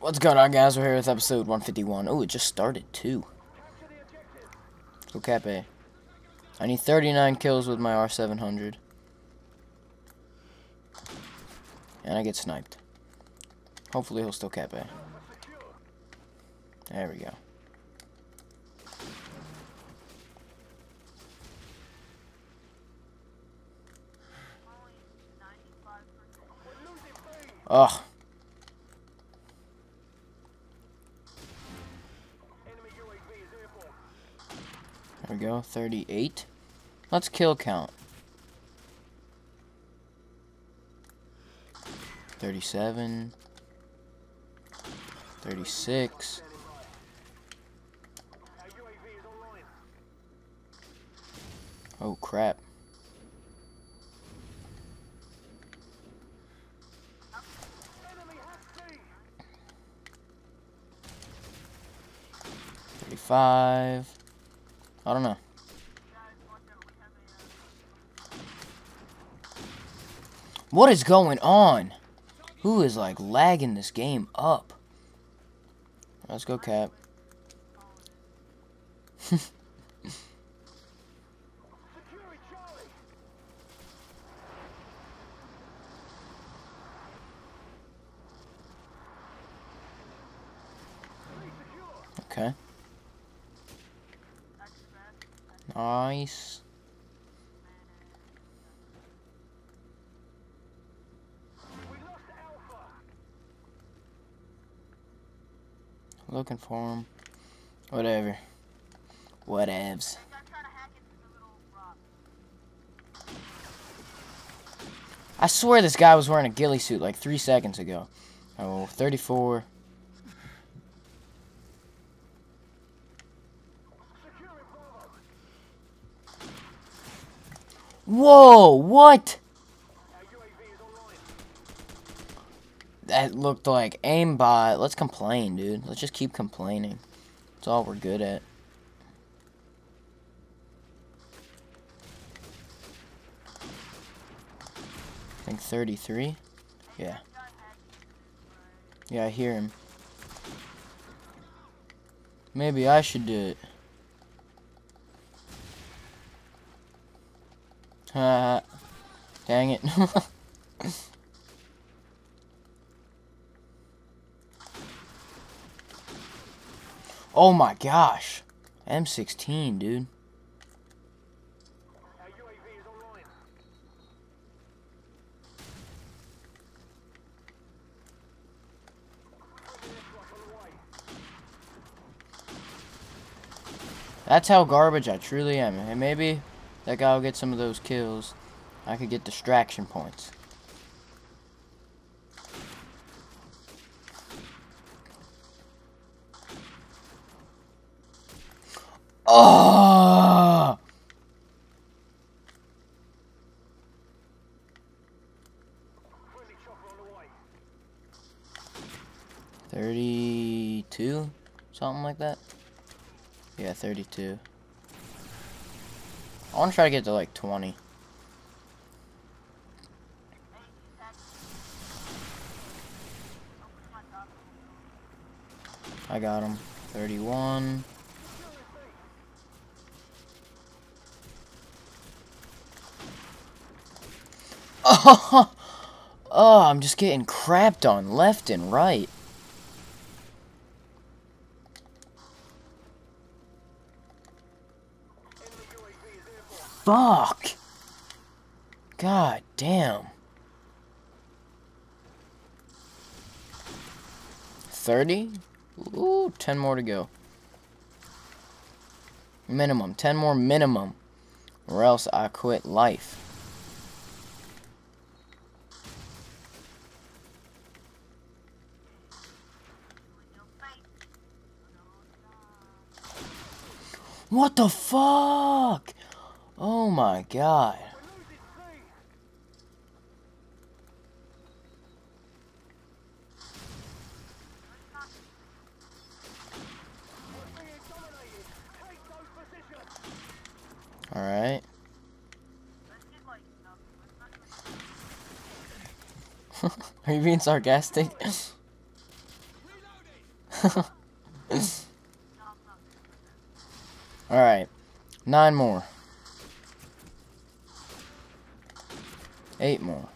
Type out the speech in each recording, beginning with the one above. What's going on, guys? We're here with episode 151. Oh, it just started too. Okape. I need 39 kills with my R700. And I get sniped. Hopefully he'll still cap A. There we go. Ugh. There we go, 38. Let's kill count. 37. 36. Oh, crap. Five. I don't know. What is going on? Who is like lagging this game up? Let's go, Cap. Okay. Nice. Looking for him. Whatever. Whatevs. I swear this guy was wearing a ghillie suit like 3 seconds ago. Oh, 34. Whoa, what? That looked like aimbot. Let's complain, dude. Let's just keep complaining. That's all we're good at. I think 33. Yeah. Yeah, I hear him. Maybe I should do it. Dang it. Oh my gosh. M16, dude. That's how garbage I truly am. And maybe that guy will get some of those kills. I could get distraction points. Oh! Friendly chopper on the way. 32? Something like that? Yeah, 32. I want to try to get to like 20. I got him. 31. Oh, oh, I'm just getting crapped on left and right. Fuck. God damn. 30? Ooh, 10 more to go. Minimum. 10 more minimum. Or else I quit life. What the fuck? Oh my god. Alright. Are you being sarcastic? Alright. 9 more. 8 more.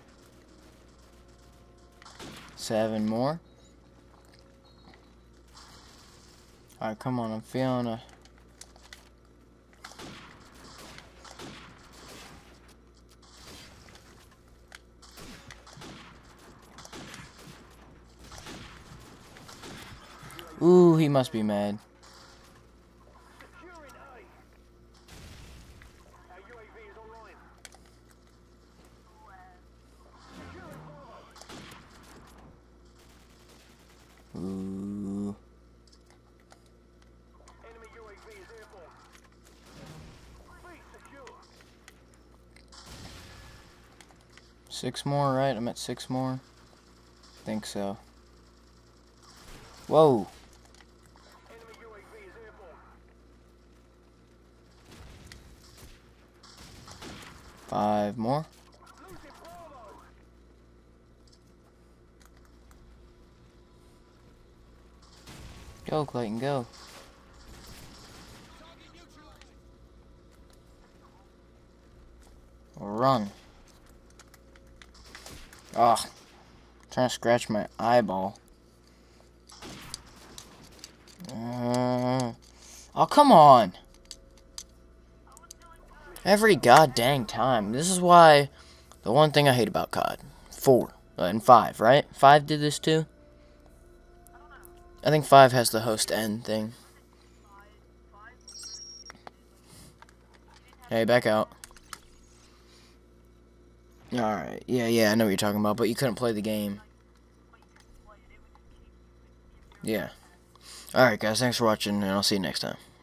7 more. Alright, come on. I'm feeling a... Ooh, he must be mad. Ooh. Six more, right? I'm at 6 more. I think so. Whoa. Five more. Go, Clayton, go. Run. Ugh. I'm trying to scratch my eyeball. Oh, come on. Every goddamn time. This is why the one thing I hate about COD. 4 and 5, right? 5 did this too? I think 5 has the host end thing. Hey, back out. Alright, yeah, I know what you're talking about, but you couldn't play the game. Yeah. Alright guys, thanks for watching, and I'll see you next time.